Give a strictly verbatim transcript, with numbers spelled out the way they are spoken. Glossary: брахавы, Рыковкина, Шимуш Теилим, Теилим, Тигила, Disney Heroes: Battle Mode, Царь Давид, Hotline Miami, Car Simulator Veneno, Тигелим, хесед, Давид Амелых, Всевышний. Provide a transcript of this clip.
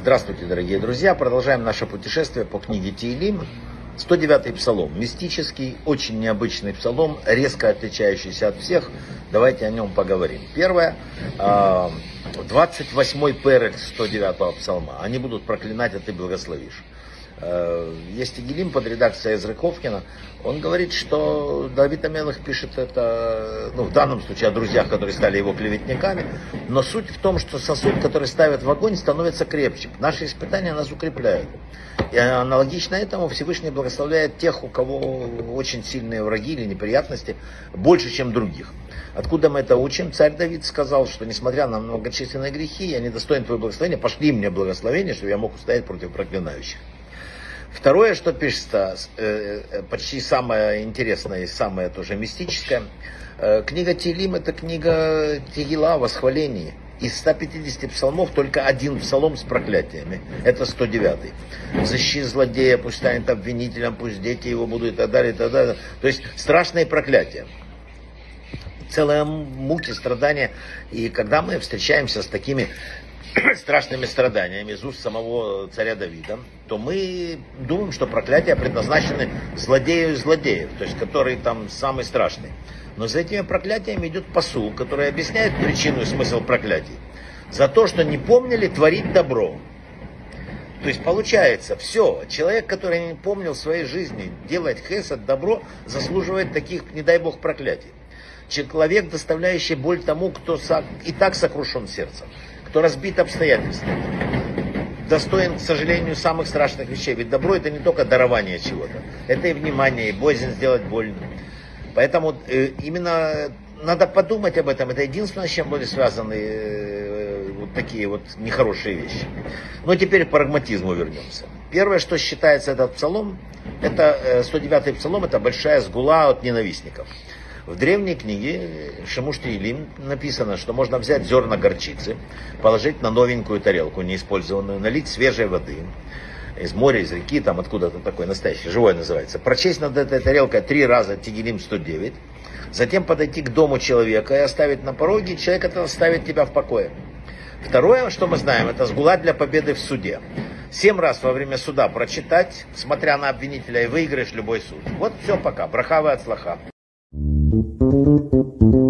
Здравствуйте, дорогие друзья! Продолжаем наше путешествие по книге Теилим. сто девятый псалом. Мистический, очень необычный псалом, резко отличающийся от всех. Давайте о нем поговорим. Первое. двадцать восьмой перек сто девятого псалма. Они будут проклинать, а ты благословишь. Есть Тигелим под редакцией из Рыковкина. Он говорит, что Давид Амелых пишет это, ну, в данном случае о друзьях, которые стали его клеветниками. Но суть в том, что сосуд, который ставят в огонь, становится крепче. Наши испытания нас укрепляют. И аналогично этому Всевышний благословляет тех, у кого очень сильные враги или неприятности, больше, чем других. Откуда мы это учим? Царь Давид сказал, что несмотря на многочисленные грехи, я недостоин твоего благословения, пошли мне благословение, чтобы я мог устоять против проклинающих. Второе, что пишется, почти самое интересное и самое тоже мистическое, книга Теилим — это книга Тигила о восхвалении. Из ста пятидесяти псалмов только один псалом с проклятиями. Это сто девятый. «Взыщи злодея, пусть станет обвинителем, пусть дети его будут» и так далее, и так далее. То есть страшные проклятия. Целые муки, страдания. И когда мы встречаемся с такими страшными страданиями из уст самого царя Давида, то мы думаем, что проклятия предназначены злодею и злодеев, то есть который там самый страшный. Но за этими проклятиями идет посул, который объясняет причину и смысл проклятий. За то, что не помнили творить добро. То есть получается, все, человек, который не помнил в своей жизни делать хесед, добро, заслуживает таких, не дай бог, проклятий. Человек, доставляющий боль тому, кто и так сокрушен сердцем, кто разбит обстоятельствами, достоин, к сожалению, самых страшных вещей. Ведь добро — это не только дарование чего-то, это и внимание, и боязнь сделать больно. Поэтому э, именно надо подумать об этом. Это единственное, с чем были связаны э, вот такие вот нехорошие вещи. Но теперь к прагматизму вернемся. Первое, что считается этот псалом, это э, сто девятый псалом, это большая сгула от ненавистников. В древней книге Шимуш Теилим написано, что можно взять зерна горчицы, положить на новенькую тарелку, неиспользованную, налить свежей воды из моря, из реки, там откуда-то такое настоящее, живое называется. Прочесть над этой тарелкой три раза Тигелим сто девять, затем подойти к дому человека и оставить на пороге, человек это оставит тебя в покое. Второе, что мы знаем, это сгула для победы в суде. Семь раз во время суда прочитать, смотря на обвинителя, и выиграешь любой суд. Вот все, пока. Брахавы от слаха. Thank you.